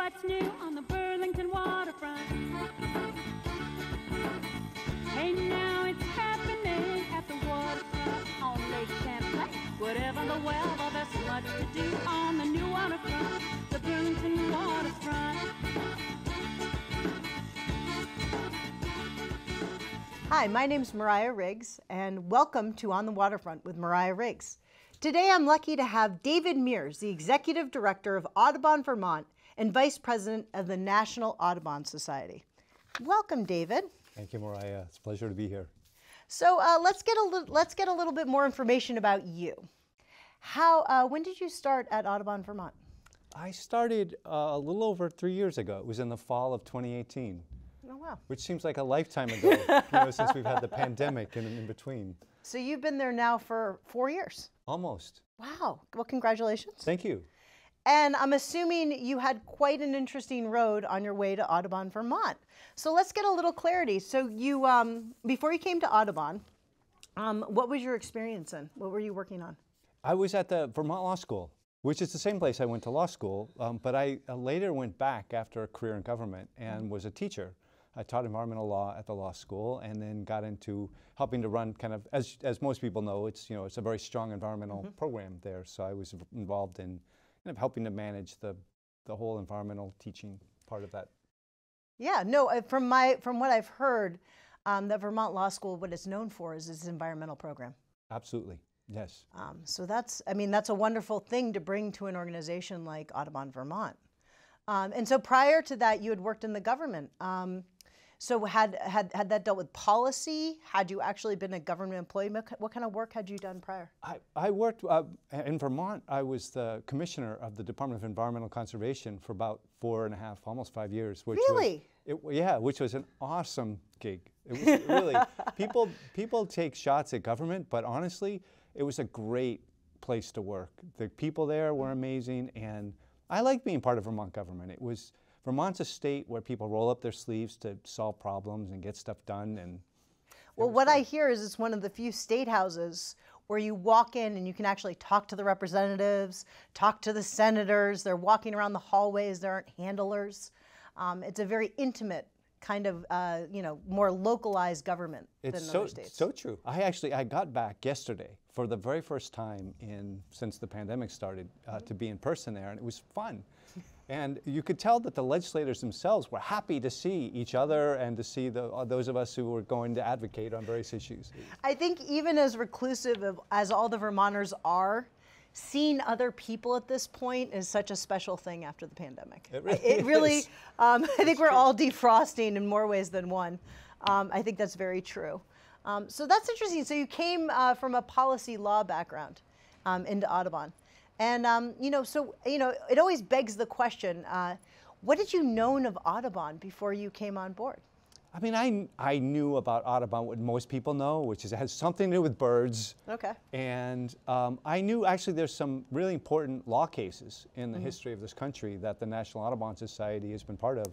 what's new on the Burlington waterfront. Hey, now it's happening at the waterfront on Lake Champlain. Whatever the weather, there's so much to do on the new waterfront, the Burlington waterfront. Hi, my name's Mariah Riggs, and welcome to On the Waterfront with Mariah Riggs. Today I'm lucky to have David Mears, the Executive Director of Audubon Vermont and Vice President of the National Audubon Society. Welcome, David. Thank you, Mariah. It's a pleasure to be here. So let's get a little bit more information about you. How? When did you start at Audubon Vermont? I started a little over 3 years ago. It was in the fall of 2018. Oh, wow. Which seems like a lifetime ago, you know, since we've had the pandemic in between. So you've been there now for 4 years. Almost. Wow. Well, congratulations. Thank you. And I'm assuming you had quite an interesting road on your way to Audubon, Vermont. So let's get a little clarity. So you, before you came to Audubon, what was your experience in? What were you working on? I was at the Vermont Law School, which is the same place I went to law school, but I later went back after a career in government and was a teacher. I taught environmental law at the law school and then got into helping to run kind of, as most people know, it's, you know, it's a very strong environmental program there. So I was involved in kind of helping to manage the whole environmental teaching part of that. Yeah, no, from what I've heard, that Vermont Law School, what it's known for is its environmental program. Absolutely. Yes. So that's, I mean, that's a wonderful thing to bring to an organization like Audubon Vermont. And so prior to that, you had worked in the government. So had that dealt with policy? Had you actually been a government employee? What kind of work had you done prior? I worked in Vermont. I was the commissioner of the Department of Environmental Conservation for about 4.5, almost 5 years. Which really? Was, yeah, which was an awesome gig. It was really, people take shots at government, but honestly, it was a great place to work. The people there were amazing, and I liked being part of Vermont government. It was. Vermont's a state where people roll up their sleeves to solve problems and get stuff done. And well, what I hear is it's one of the few state houses where you walk in and you can actually talk to the representatives, talk to the senators. They're walking around the hallways. There aren't handlers. It's a very intimate kind of, you know, more localized government than other states. It's so true. I got back yesterday for the very first time since the pandemic started to be in person there, and it was fun. And you could tell that the legislators themselves were happy to see each other and to see those of us who were going to advocate on various issues. I think even as reclusive as all the Vermonters are, seeing other people at this point is such a special thing after the pandemic. It really is. I think we're all defrosting in more ways than one. I think that's very true. So that's interesting. So you came from a policy law background into Audubon. And, you know, so, you know, it always begs the question, what did you know of Audubon before you came on board? I mean, I knew about Audubon what most people know, which is it has something to do with birds. Okay. And I knew actually there's some really important law cases in the history of this country that the National Audubon Society has been part of,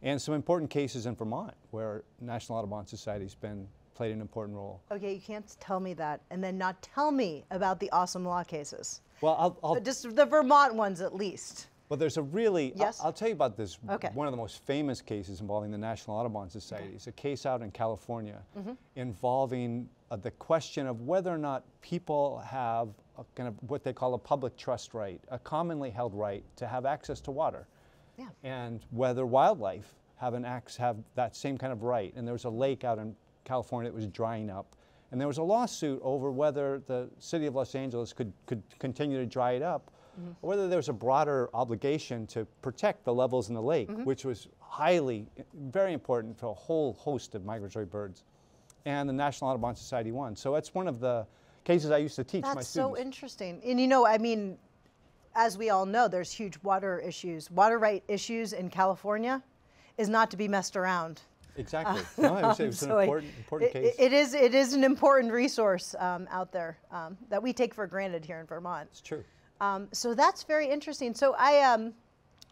and some important cases in Vermont where National Audubon Society's been played an important role. Okay, you can't tell me that and then not tell me about the awesome law cases. Well, but just the Vermont ones at least. Well, there's a really, yes? I'll tell you about this, okay. One of the most famous cases involving the National Audubon Society. Okay. It's a case out in California involving the question of whether or not people have a kind of what they call a public trust right, a commonly held right to have access to water. Yeah. And whether wildlife have that same kind of right. And there was a lake out in California that was drying up. And there was a lawsuit over whether the city of Los Angeles could continue to dry it up, or whether there was a broader obligation to protect the levels in the lake, which was very important for a whole host of migratory birds. And the National Audubon Society won. So that's one of the cases I used to teach my students. That's so interesting. And you know, I mean, as we all know, there's huge water issues. Water right issues in California is not to be messed around. Exactly. No, I would say it was an important case. It is an important resource out there that we take for granted here in Vermont. It's true. So that's very interesting. So I,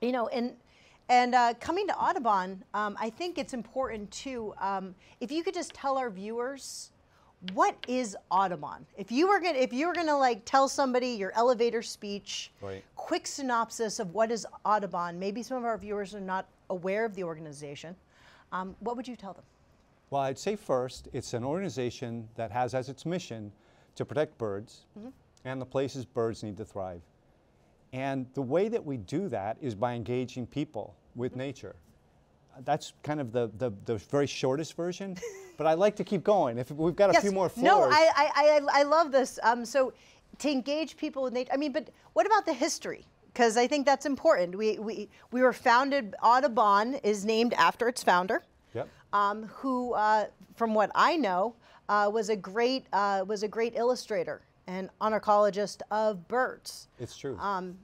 you know, and coming to Audubon, I think it's important too, if you could just tell our viewers what is Audubon? If you were gonna like tell somebody your elevator speech, right, quick synopsis of what is Audubon, maybe some of our viewers are not aware of the organization, what would you tell them? Well, I'd say first, it's an organization that has as its mission to protect birds and the places birds need to thrive. And the way that we do that is by engaging people with nature. That's kind of the very shortest version, but I like to keep going. If we've got a few more floors. No, I love this. So to engage people with nature, I mean, but what about the history? Because I think that's important. We were founded, Audubon is named after its founder, who, from what I know, was a great illustrator and ornithologist of birds. It's true. And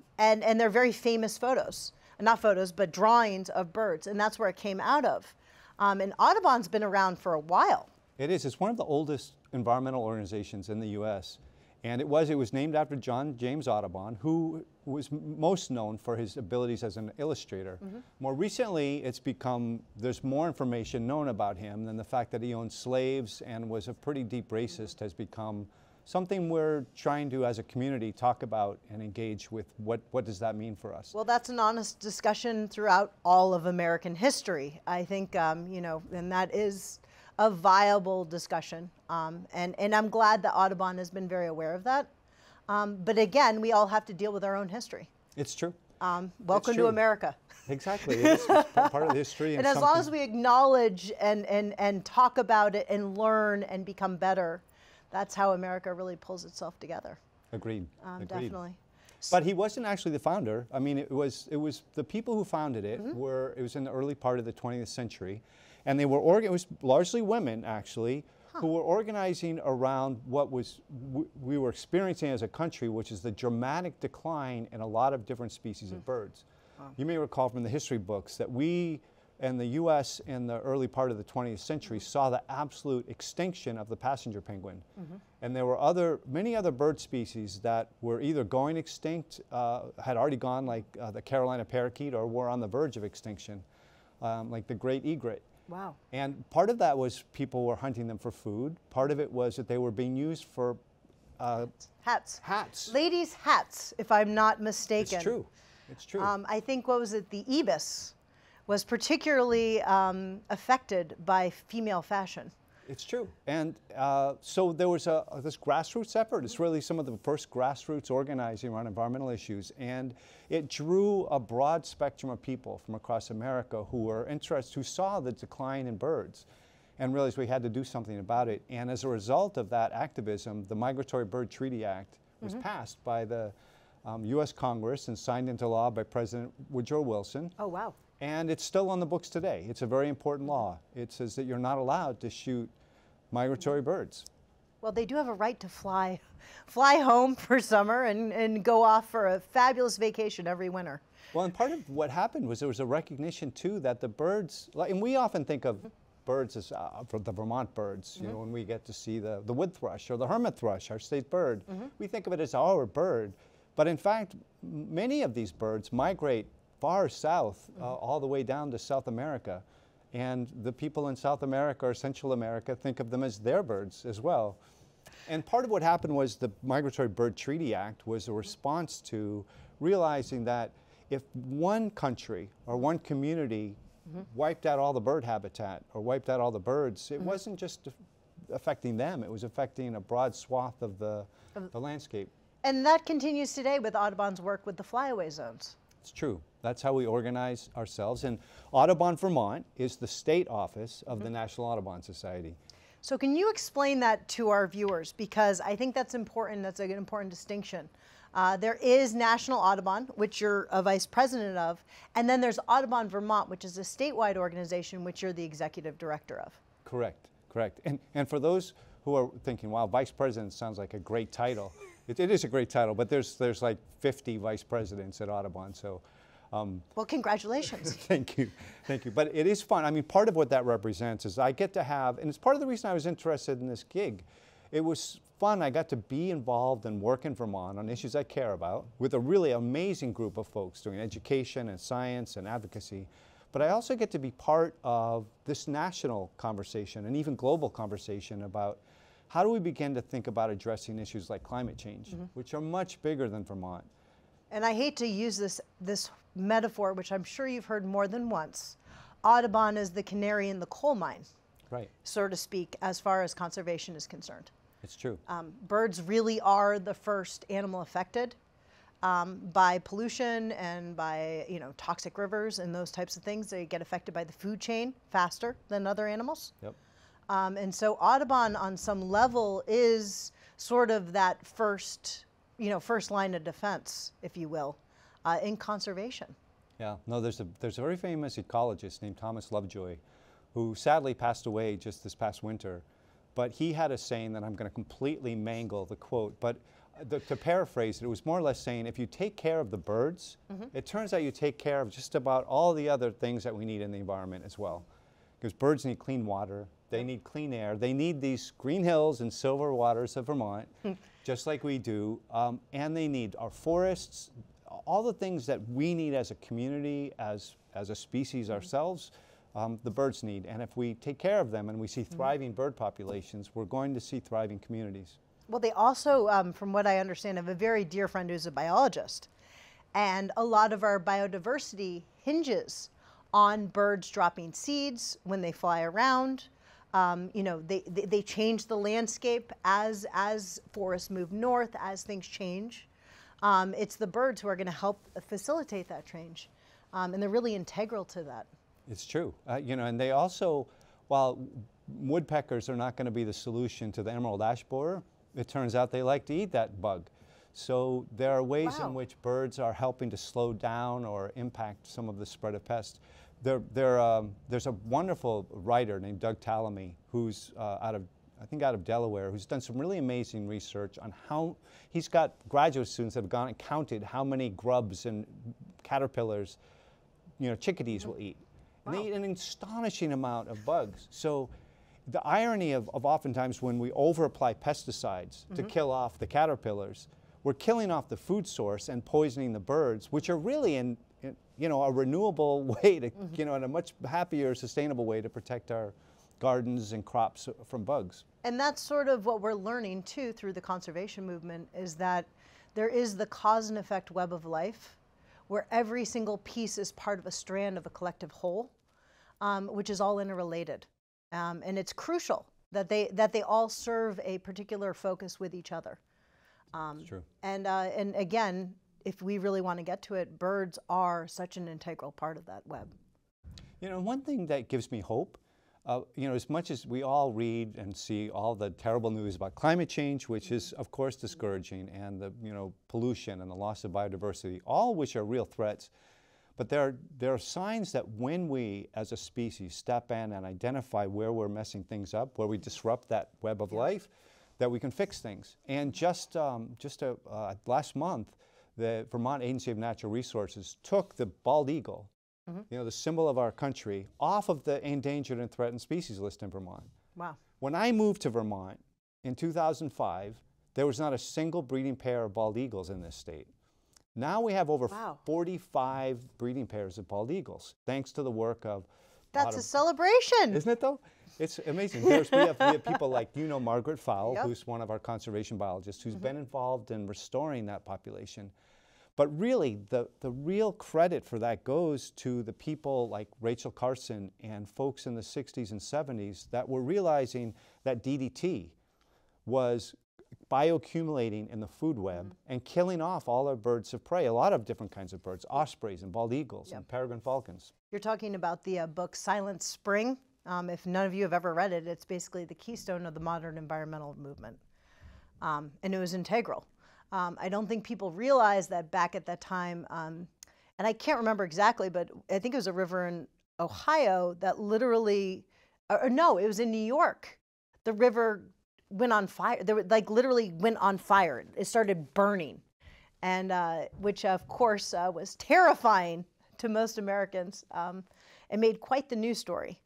they're very famous photos. Not photos, but drawings of birds, and that's where it came out of. And Audubon's been around for a while. It is. It's one of the oldest environmental organizations in the U.S., and it was named after John James Audubon, who was most known for his abilities as an illustrator. More recently, there's more information known about him than the fact that he owned slaves and was a pretty deep racist has become something we're trying to, as a community, talk about and engage with. What does that mean for us? Well, that's an honest discussion throughout all of American history, I think, you know, and that is a viable discussion. And I'm glad that Audubon has been very aware of that. But again, we all have to deal with our own history. It's true. Welcome to America. Exactly. It's part of the history. And as long as we acknowledge and talk about it and learn and become better, that's how America really pulls itself together. Agreed. Definitely. But he wasn't actually the founder. I mean, it was the people who founded it it was in the early part of the 20th century, and they were it was largely women actually who were organizing around what we were experiencing as a country, which is the dramatic decline in a lot of different species of birds. You may recall from the history books that we and the U.S. in the early part of the 20th century saw the absolute extinction of the passenger penguin. And there were many other bird species that were either going extinct, had already gone, like the Carolina parakeet, or were on the verge of extinction, like the great egret. Wow. And part of that was people were hunting them for food. Part of it was that they were being used for hats. Ladies' hats, if I'm not mistaken. It's true. It's true. I think, what was it, the ibis was particularly affected by female fashion. It's true. And so there was this grassroots effort. It's really some of the first grassroots organizing around environmental issues. And it drew a broad spectrum of people from across America who were interested, who saw the decline in birds and realized we had to do something about it. And as a result of that activism, the Migratory Bird Treaty Act was passed by the U.S. Congress and signed into law by President Woodrow Wilson. Oh, wow. And it's still on the books today. It's a very important law. It says that you're not allowed to shoot migratory birds. Well, they do have a right to fly home for summer and go off for a fabulous vacation every winter. Well, and part of what happened was there was a recognition, too, that the birds, and we often think of birds as the Vermont birds, you know, when we get to see the wood thrush or the hermit thrush, our state bird. We think of it as our bird. But in fact, many of these birds migrate far south, all the way down to South America. And the people in South America or Central America think of them as their birds as well. And part of what happened was the Migratory Bird Treaty Act was a response to realizing that if one country or one community wiped out all the bird habitat or wiped out all the birds, it wasn't just affecting them, it was affecting a broad swath of the landscape. And that continues today with Audubon's work with the flyaway zones. It's true. That's how we organize ourselves. And Audubon Vermont is the state office of the National Audubon Society. So can you explain that to our viewers? Because I think that's important. That's an important distinction. There is National Audubon, which you're a vice president of, and then there's Audubon Vermont, which is a statewide organization, which you're the executive director of. Correct. Correct. And for those who are thinking, wow, vice president sounds like a great title. It is a great title, but there's like 50 vice presidents at Audubon, so. Well, congratulations. Thank you, thank you. But it is fun. I mean, part of what that represents is I get to have, and it's part of the reason I was interested in this gig. It was fun. I got to be involved and work in Vermont on issues I care about with a really amazing group of folks doing education and science and advocacy. But I also get to be part of this national conversation and even global conversation about How do we begin to think about addressing issues like climate change, which are much bigger than Vermont? And I hate to use this metaphor, which I'm sure you've heard more than once. Audubon is the canary in the coal mine, right, so to speak, as far as conservation is concerned. It's true. Birds really are the first animal affected by pollution and by, you know, toxic rivers and those types of things. They get affected by the food chain faster than other animals. Yep. And so Audubon, on some level, is sort of that first, you know, first line of defense, if you will, in conservation. Yeah. No, there's a very famous ecologist named Thomas Lovejoy, who sadly passed away just this past winter. But he had a saying that I'm going to completely mangle the quote, but to paraphrase it, it was more or less saying, if you take care of the birds, it turns out you take care of just about all the other things that we need in the environment as well. Because birds need clean water, they need clean air, they need these green hills and silver waters of Vermont, just like we do, and they need our forests, all the things that we need as a community, as a species ourselves. The birds need, and if we take care of them and we see thriving bird populations, we're going to see thriving communities. Well, they also, from what I understand, have a very dear friend who's a biologist, and a lot of our biodiversity hinges on birds dropping seeds when they fly around. You know, they change the landscape as forests move north, as things change. It's the birds who are going to help facilitate that change, and they're really integral to that. It's true, you know, and they also, while woodpeckers are not going to be the solution to the emerald ash borer, it turns out they like to eat that bug. So there are ways in which birds are helping to slow down or impact some of the spread of pests. There's a wonderful writer named Doug Tallamy, who's out of Delaware, who's done some really amazing research on how, he's got graduate students that have gone and counted how many grubs and caterpillars, you know, chickadees will eat. And they eat an astonishing amount of bugs. So the irony of oftentimes when we overapply pesticides to kill off the caterpillars, we're killing off the food source and poisoning the birds, which are really in you know, a renewable way to, you know, in a much happier, sustainable way to protect our gardens and crops from bugs. And that's sort of what we're learning too through the conservation movement, is that there is the cause and effect web of life, where every single piece is part of a strand of a collective whole, which is all interrelated. And it's crucial that they all serve a particular focus with each other. That's true. And again, if we really want to get to it, birds are such an integral part of that web. You know, one thing that gives me hope, you know, as much as we all read and see all the terrible news about climate change, which is, of course, discouraging, and the, you know, pollution and the loss of biodiversity, all which are real threats, but there are signs that when we, as a species, step in and identify where we're messing things up, where we disrupt that web of life, that we can fix things. And just last month, the Vermont Agency of Natural Resources took the bald eagle, you know, the symbol of our country, off of the endangered and threatened species list in Vermont. Wow. When I moved to Vermont in 2005, there was not a single breeding pair of bald eagles in this state. Now we have over 45 breeding pairs of bald eagles, thanks to the work of... That's a celebration! Isn't it, though? It's amazing. We have people like, you know, Margaret Fowle, who's one of our conservation biologists, who's been involved in restoring that population. But really, the real credit for that goes to the people like Rachel Carson and folks in the 60s and 70s that were realizing that DDT was bioaccumulating in the food web and killing off all our birds of prey, a lot of different kinds of birds, ospreys and bald eagles and peregrine falcons. You're talking about the book Silent Spring. If none of you have ever read it, it's basically the keystone of the modern environmental movement. And it was integral. I don't think people realized that back at that time, and I can't remember exactly, but I think it was a river in Ohio that literally, or no, it was in New York. The river went on fire, literally went on fire. It started burning, and which of course was terrifying to most Americans, and made quite the news story.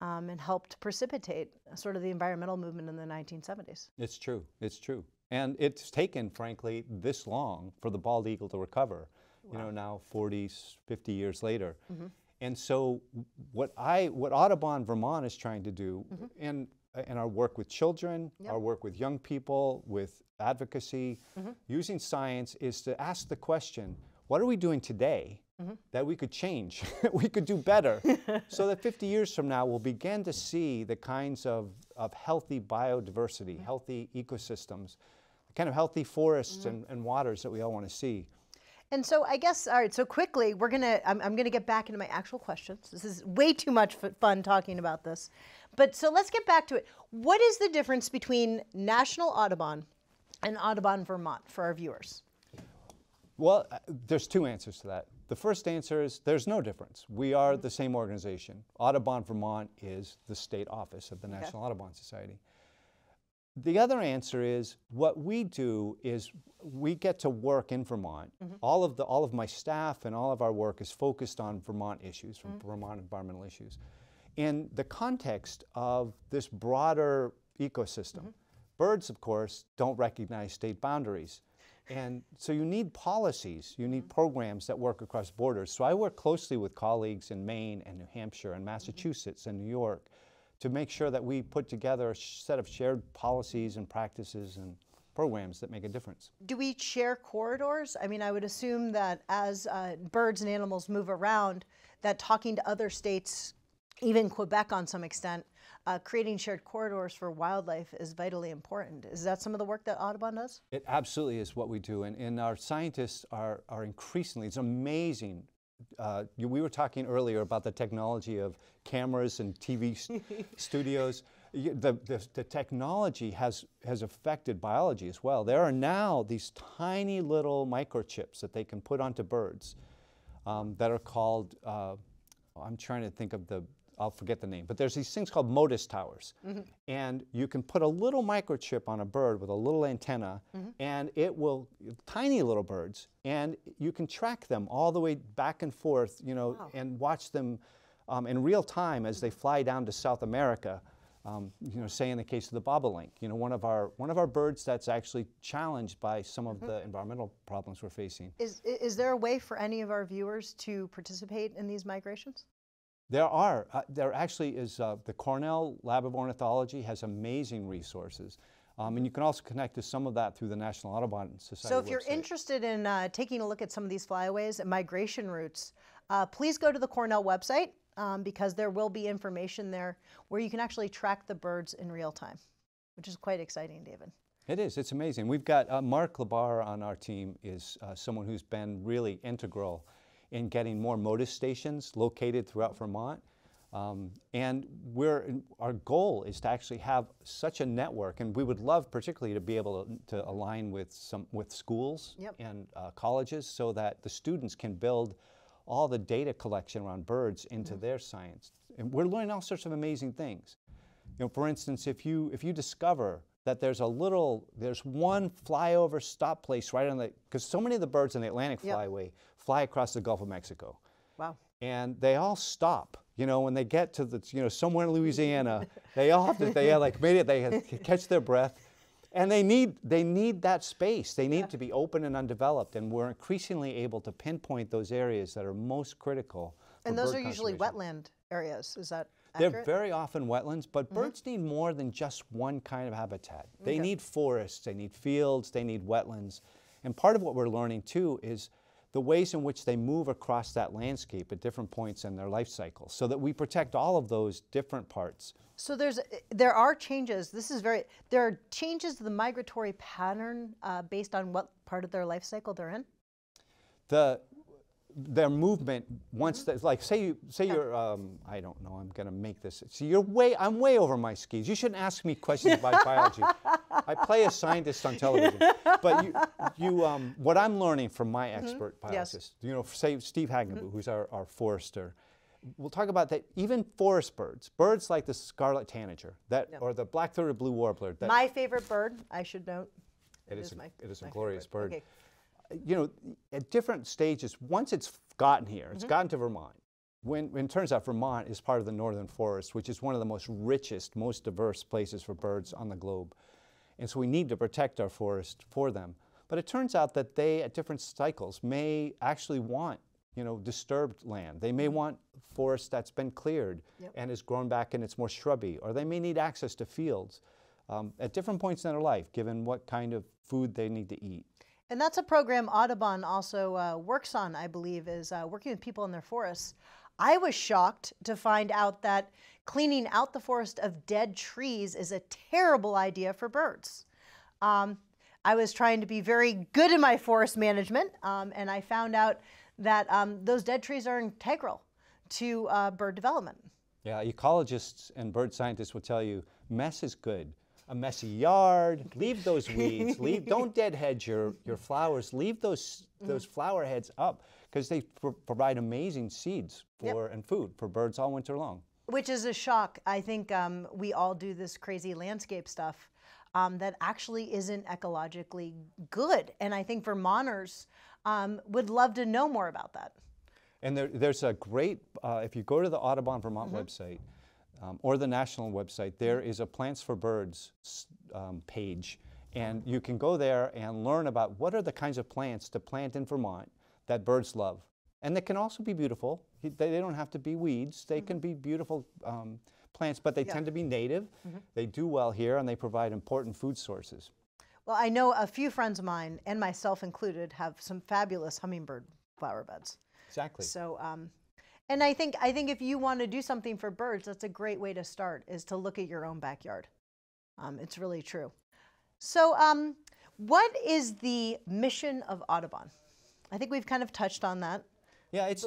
And helped precipitate sort of the environmental movement in the 1970s. It's true, it's true. And it's taken, frankly, this long for the bald eagle to recover, you know, now 40, 50 years later. And so what Audubon Vermont is trying to do, and in our work with children, yep. our work with young people, with advocacy, mm-hmm. using science is to ask the question, what are we doing today mm-hmm. that we could change, we could do better, so that 50 years from now we'll begin to see the kinds of healthy biodiversity, mm-hmm. healthy ecosystems, the kind of healthy forests mm-hmm. and waters that we all want to see. And so I guess, all right, so quickly, we're gonna, I'm gonna get back into my actual questions. This is way too much fun talking about this. But so let's get back to it. What is the difference between National Audubon and Audubon Vermont for our viewers? Well, there's two answers to that. The first answer is there's no difference. We are the same organization. Audubon Vermont is the state office of the National Audubon Society. The other answer is what we do is we get to work in Vermont. Mm-hmm. All of my staff and all of our work is focused on Vermont issues, from mm-hmm. Vermont environmental issues, in the context of this broader ecosystem. Mm-hmm. Birds, of course, don't recognize state boundaries. And so you need policies, you need mm-hmm. programs that work across borders. So I work closely with colleagues in Maine and New Hampshire and Massachusetts mm-hmm. and New York to make sure that we put together a set of shared policies and practices and programs that make a difference. Do we share corridors? I mean, I would assume that as birds and animals move around, that talking to other states, even Quebec on some extent, creating shared corridors for wildlife is vitally important. Is that some of the work that Audubon does? It absolutely is what we do. And our scientists are increasingly, it's amazing. We were talking earlier about the technology of cameras and TV studios. The technology has affected biology as well. There are now these tiny little microchips that they can put onto birds that are called, I'm trying to think of the, I'll forget the name, but there's these things called MODIS towers. Mm-hmm. And you can put a little microchip on a bird with a little antenna, mm-hmm. and it will, tiny little birds, and you can track them all the way back and forth, you know, wow. and watch them in real time as they fly down to South America. You know, say in the case of the bobolink, you know, one of our birds that's actually challenged by some of mm-hmm. the environmental problems we're facing. Is there a way for any of our viewers to participate in these migrations? There are. There actually is. The Cornell Lab of Ornithology has amazing resources. And you can also connect to some of that through the National Audubon Society. So if website. You're interested in taking a look at some of these flyaways and migration routes, please go to the Cornell website because there will be information there where you can actually track the birds in real time, which is quite exciting, David. It is. It's amazing. We've got Mark Labar on our team is someone who's been really integral in getting more MODIS stations located throughout Vermont. And our goal is to actually have such a network, and we would love particularly to be able to align with schools yep. and colleges so that the students can build all the data collection around birds into mm-hmm. their science. And we're learning all sorts of amazing things. You know, for instance, if you discover that there's one flyover stop place right on the, because so many of the birds in the Atlantic flyway yep. fly across the Gulf of Mexico. Wow. And they all stop, you know, when they get to the, you know, somewhere in Louisiana, they all have to, they like made it, they catch their breath, and they need that space. They need yeah. to be open and undeveloped, and we're increasingly able to pinpoint those areas that are most critical. And those are usually wetland areas, is that? Accurate? They're very often wetlands, but mm-hmm. birds need more than just one kind of habitat. They okay. need forests, they need fields, they need wetlands. And part of what we're learning too is the ways in which they move across that landscape at different points in their life cycle so that we protect all of those different parts. So there are changes. There are changes to the migratory pattern based on what part of their life cycle they're in? Their movement once mm-hmm. like say yeah. you're I don't know, I'm gonna make this, see, I'm way over my skis. You shouldn't ask me questions about biology. I play a scientist on television. But you what I'm learning from my expert mm-hmm. biologist, yes. you know, say Steve Hagenbeau, mm-hmm. who's our forester, we'll talk about that. Even forest birds like the scarlet tanager that no. or the black-throated blue warbler, that my favorite bird, I should note. It is a glorious bird. Okay. You know, at different stages, once it's gotten here, it's mm-hmm. gotten to Vermont. When it turns out Vermont is part of the northern forest, which is one of the most richest, most diverse places for birds on the globe. And so we need to protect our forest for them. But it turns out that they, at different cycles, may actually want, you know, disturbed land. They may want forest that's been cleared and is grown back and it's more shrubby, or they may need access to fields at different points in their life, given what kind of food they need to eat. And that's a program Audubon also works on, I believe, is working with people in their forests. I was shocked to find out that cleaning out the forest of dead trees is a terrible idea for birds. I was trying to be very good in my forest management, and I found out that those dead trees are integral to bird development. Yeah, ecologists and bird scientists will tell you mess is good. A messy yard, leave those weeds, don't deadhead your flowers, leave those flower heads up, because they provide amazing seeds for and food for birds all winter long. Which is a shock. I think we all do this crazy landscape stuff that actually isn't ecologically good, and I think Vermonters would love to know more about that. And there's a great, if you go to the Audubon Vermont website, or the national website, there is a Plants for Birds page, and you can go there and learn about what are the kinds of plants to plant in Vermont that birds love. And they can also be beautiful. They don't have to be weeds. They can be beautiful plants, but they tend to be native. They do well here, and they provide important food sources. Well, I know a few friends of mine, and myself included, have some fabulous hummingbird flower beds. Exactly. So. And I think if you want to do something for birds, that's a great way to start, is to look at your own backyard. It's really true. So what is the mission of Audubon? I think we've kind of touched on that. Yeah, it's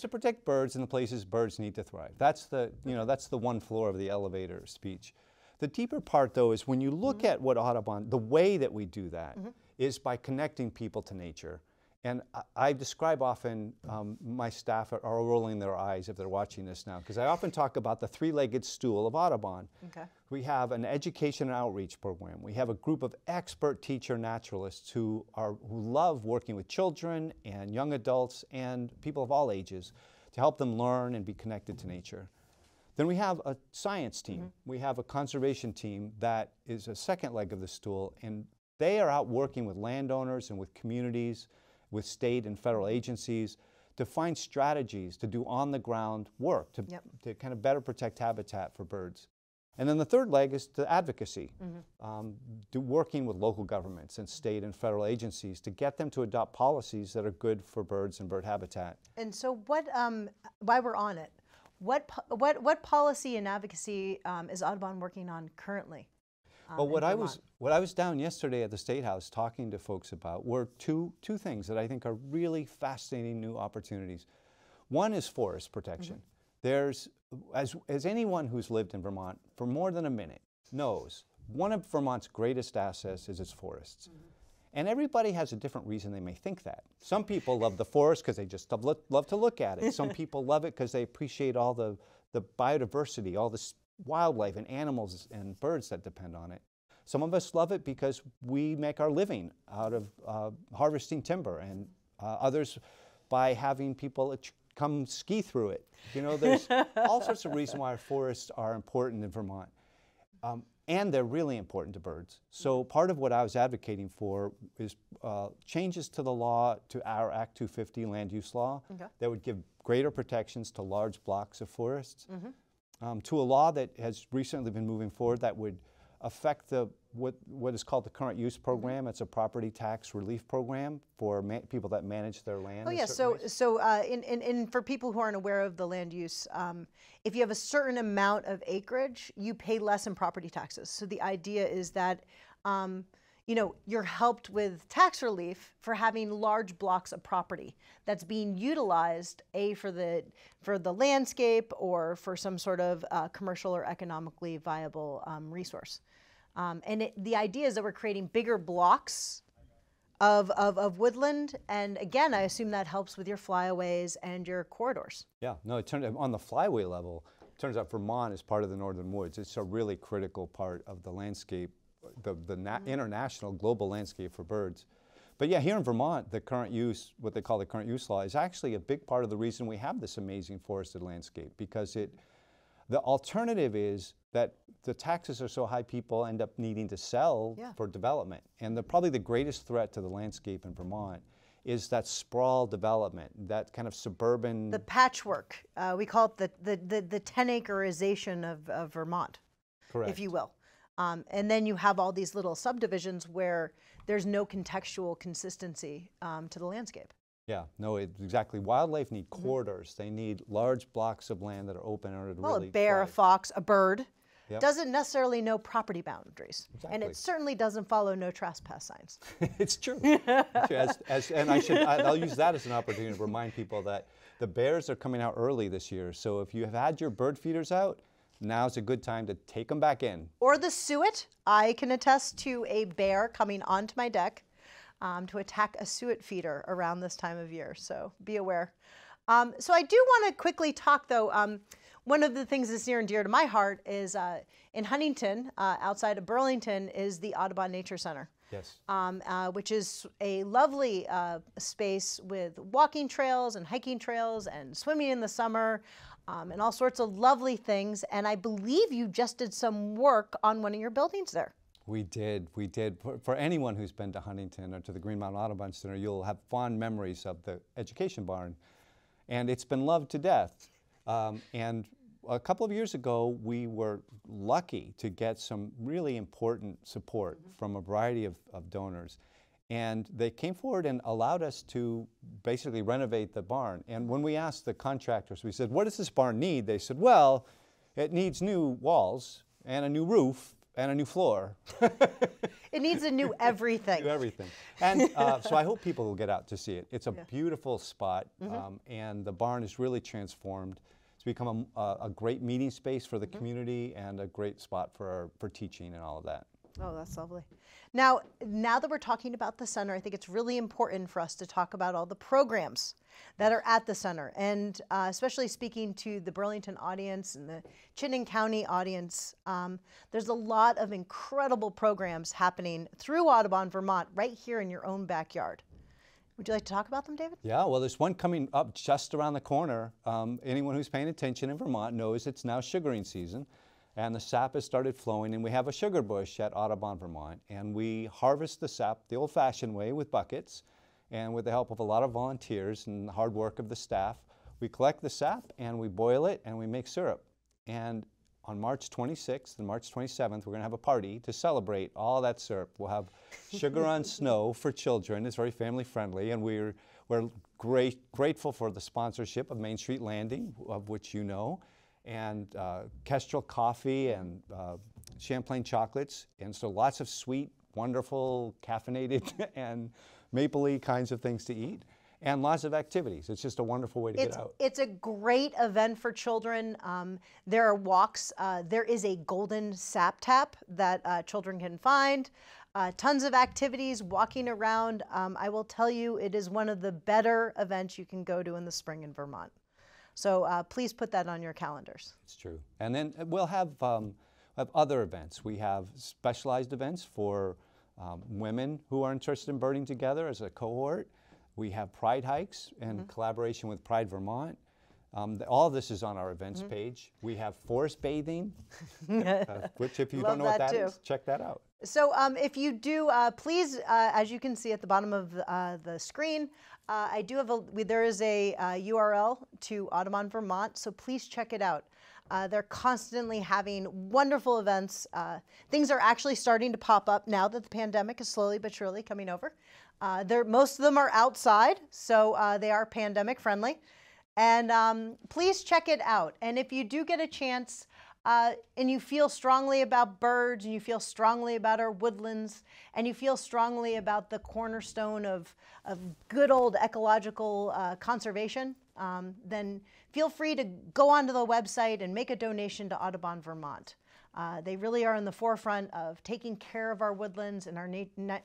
to protect birds in the places birds need to thrive. That's the, that's the one floor of the elevator speech. The deeper part, though, is when you look at what Audubon, the way that we do that is by connecting people to nature. And I describe often, my staff are rolling their eyes if they're watching this now, because I often talk about the three-legged stool of Audubon. Okay. We have an education and outreach program. We have a group of expert teacher naturalists who love working with children and young adults and people of all ages to help them learn and be connected to nature. Then we have a science team. We have a conservation team that is a second leg of the stool, and they are out working with landowners and with communities, with state and federal agencies, to find strategies to do on-the-ground work to kind of better protect habitat for birds. And then the third leg is the advocacy, working with local governments and state and federal agencies to get them to adopt policies that are good for birds and bird habitat. And so what, while we're on it, what policy and advocacy is Audubon working on currently? Well, what I was down yesterday at the State House talking to folks about were two things that I think are really fascinating new opportunities. One is forest protection. There's, as anyone who's lived in Vermont for more than a minute knows, one of Vermont's greatest assets is its forests. And everybody has a different reason they may think that. Some people love the forest because they just love to look at it. Some people love it because they appreciate all the biodiversity, all the wildlife and animals and birds that depend on it. Some of us love it because we make our living out of harvesting timber, and others by having people come ski through it. There's all sorts of reasons why our forests are important in Vermont, and they're really important to birds. So part of what I was advocating for is changes to the law, to our Act 250 land use law, that would give greater protections to large blocks of forests. To a law that has recently been moving forward that would affect what is called the Current Use program. It's a property tax relief program for people that manage their land. Oh yeah, so for people who aren't aware of the land use, if you have a certain amount of acreage, you pay less in property taxes. So the idea is that you're helped with tax relief for having large blocks of property that's being utilized, for the landscape or for some sort of commercial or economically viable resource. The idea is that we're creating bigger blocks of woodland, and again, I assume that helps with your flyaways and your corridors. Yeah, no, it turned out on the flyway level, it turns out Vermont is part of the northern woods. It's a really critical part of the landscape, the international global landscape for birds. But yeah, here in Vermont, the Current Use, what they call the Current Use law, is actually a big part of the reason we have this amazing forested landscape, because the alternative is that the taxes are so high people end up needing to sell for development. And probably the greatest threat to the landscape in Vermont is that sprawl development, that kind of suburban... The patchwork. We call it the 10-acreization of Vermont, correct, if you will. And then you have all these little subdivisions where there's no contextual consistency to the landscape. Yeah, no, it, exactly. Wildlife need corridors. Mm-hmm. They need large blocks of land that are open in order to really... Well, a bear, a fox, a bird. Yep. Doesn't necessarily know property boundaries, exactly. And it certainly doesn't follow no trespass signs. It's true. And I'll use that as an opportunity to remind people that the bears are coming out early this year. So if you have had your bird feeders out, now's a good time to take them back in. Or the suet. I can attest to a bear coming onto my deck to attack a suet feeder around this time of year. So be aware. So I do want to quickly talk, though. One of the things that's near and dear to my heart is in Huntington, outside of Burlington, is the Audubon Nature Center. Yes. Which is a lovely space with walking trails and hiking trails and swimming in the summer and all sorts of lovely things. And I believe you just did some work on one of your buildings there. We did. We did. For anyone who's been to Huntington or to the Green Mountain Audubon Center, you'll have fond memories of the Education Barn. And it's been loved to death. And a couple of years ago, we were lucky to get some really important support from a variety of donors. And they came forward and allowed us to basically renovate the barn. And when we asked the contractors, we said, what does this barn need? They said, well, it needs new walls and a new roof and a new floor. It needs a new everything. New everything. And so I hope people will get out to see it. It's a beautiful spot, and the barn is really transformed. Become a great meeting space for the community and a great spot for teaching and all of that. Oh, that's lovely. Now that we're talking about the center, I think it's really important for us to talk about all the programs that are at the center, and especially speaking to the Burlington audience and the Chittenden County audience. There's a lot of incredible programs happening through Audubon Vermont right here in your own backyard. Would you like to talk about them, David? Yeah, well, there's one coming up just around the corner. Anyone who's paying attention in Vermont knows it's now sugaring season, and the sap has started flowing, and we have a sugar bush at Audubon, Vermont, and we harvest the sap the old-fashioned way with buckets, and with the help of a lot of volunteers and the hard work of the staff, we collect the sap, and we boil it, and we make syrup. And on March 26th and March 27th, we're going to have a party to celebrate all that syrup. We'll have sugar on snow for children. It's very family friendly, and we're grateful for the sponsorship of Main Street Landing, of which you know, and Kestrel coffee and Champlain chocolates, and so lots of sweet, wonderful, caffeinated and mapley kinds of things to eat. And lots of activities. It's just a wonderful way to get out. It's a great event for children. There are walks. There is a golden sap tap that children can find. Tons of activities, walking around. I will tell you, it is one of the better events you can go to in the spring in Vermont. So please put that on your calendars. It's true. And then we'll have other events. We have specialized events for women who are interested in birding together as a cohort. We have pride hikes in collaboration with Pride Vermont. All this is on our events page. We have forest bathing, which if you don't know what that is, check that out. So if you do, please, as you can see at the bottom of the screen, I do have there is a URL to Audubon Vermont, so please check it out. They're constantly having wonderful events. Things are actually starting to pop up now that the pandemic is slowly but surely coming over. Most of them are outside, so they are pandemic friendly. And please check it out. And if you do get a chance and you feel strongly about birds, and you feel strongly about our woodlands, and you feel strongly about the cornerstone of good old ecological conservation, then feel free to go onto the website and make a donation to Audubon Vermont. They really are in the forefront of taking care of our woodlands and our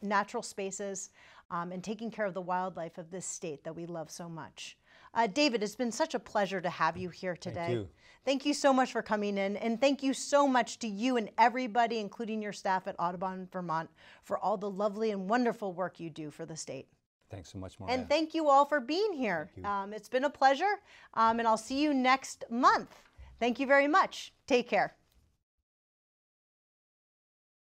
natural spaces and taking care of the wildlife of this state that we love so much. David, it's been such a pleasure to have you here today. Thank you. Thank you so much for coming in, and thank you so much to you and everybody, including your staff at Audubon Vermont, for all the lovely and wonderful work you do for the state. Thanks so much, Mariah. And thank you all for being here. It's been a pleasure, and I'll see you next month. Thank you very much. Take care.